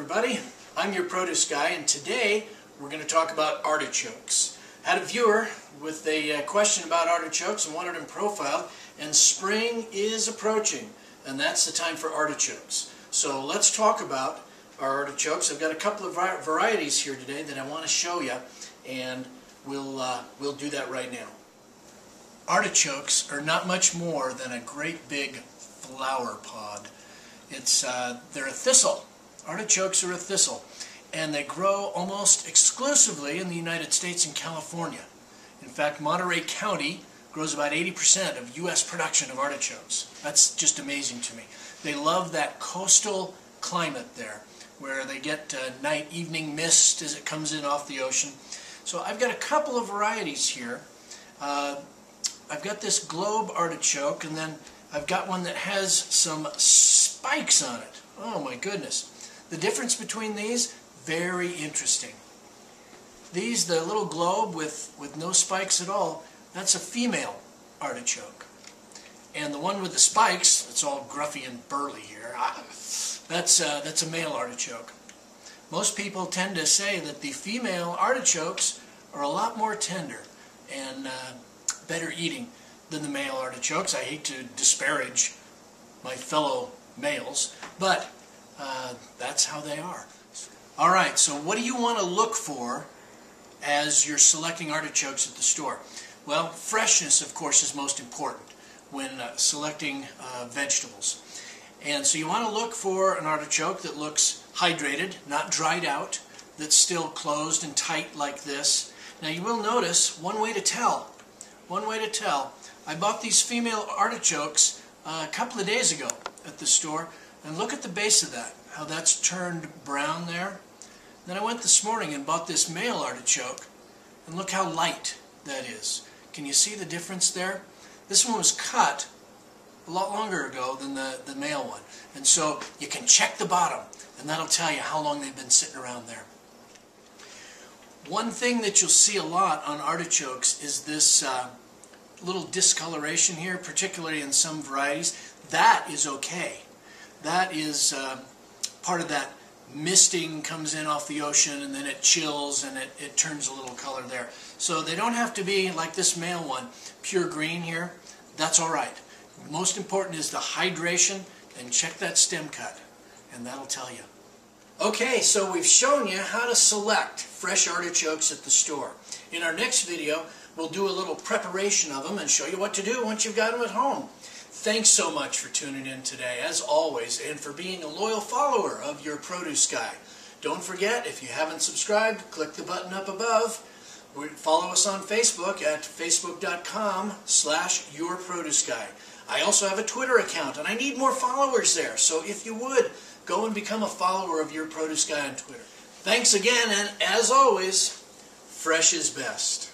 everybody, I'm your produce guy, and today we're going to talk about artichokes. I had a viewer with a question about artichokes and wanted them profiled, and spring is approaching and that's the time for artichokes. So let's talk about our artichokes. I've got a couple of varieties here today that I want to show you, and we'll do that right now. Artichokes are not much more than a great big flower pod. They're a thistle. Artichokes are a thistle, and they grow almost exclusively in the United States and California. In fact, Monterey County grows about 80% of U.S. production of artichokes. That's just amazing to me. They love that coastal climate there, where they get evening mist as it comes in off the ocean. So I've got a couple of varieties here. I've got this globe artichoke, and then I've got one that has some spikes on it. Oh my goodness. The difference between these, very interesting. These, the little globe with no spikes at all, that's a female artichoke. And the one with the spikes, it's all gruffy and burly here, that's a male artichoke. Most people tend to say that the female artichokes are a lot more tender and better eating than the male artichokes. I hate to disparage my fellow males, but that's how they are. Alright, so what do you want to look for as you're selecting artichokes at the store? Well, freshness, of course, is most important when selecting vegetables. And so you want to look for an artichoke that looks hydrated, not dried out, that's still closed and tight like this. Now you will notice one way to tell, I bought these female artichokes a couple of days ago at the store, and look at the base of that, how that's turned brown there. Then I went this morning and bought this male artichoke, and look how light that is. Can you see the difference there? This one was cut a lot longer ago than the male one, and so you can check the bottom, and that'll tell you how long they've been sitting around there. One thing that you'll see a lot on artichokes is this little discoloration here, particularly in some varieties. That is okay. That is part of that misting comes in off the ocean, and then it chills and it turns a little color there. So they don't have to be like this male one, pure green here. That's all right. Most important is the hydration, and check that stem cut, and that'll tell you. Okay, so we've shown you how to select fresh artichokes at the store. In our next video, we'll do a little preparation of them and show you what to do once you've got them at home. Thanks so much for tuning in today, as always, and for being a loyal follower of Your Produce Guy. Don't forget, if you haven't subscribed, click the button up above. Follow us on Facebook at facebook.com/yourproduceguy. I also have a Twitter account, and I need more followers there, so if you would, go and become a follower of Your Produce Guy on Twitter. Thanks again, and as always, fresh is best.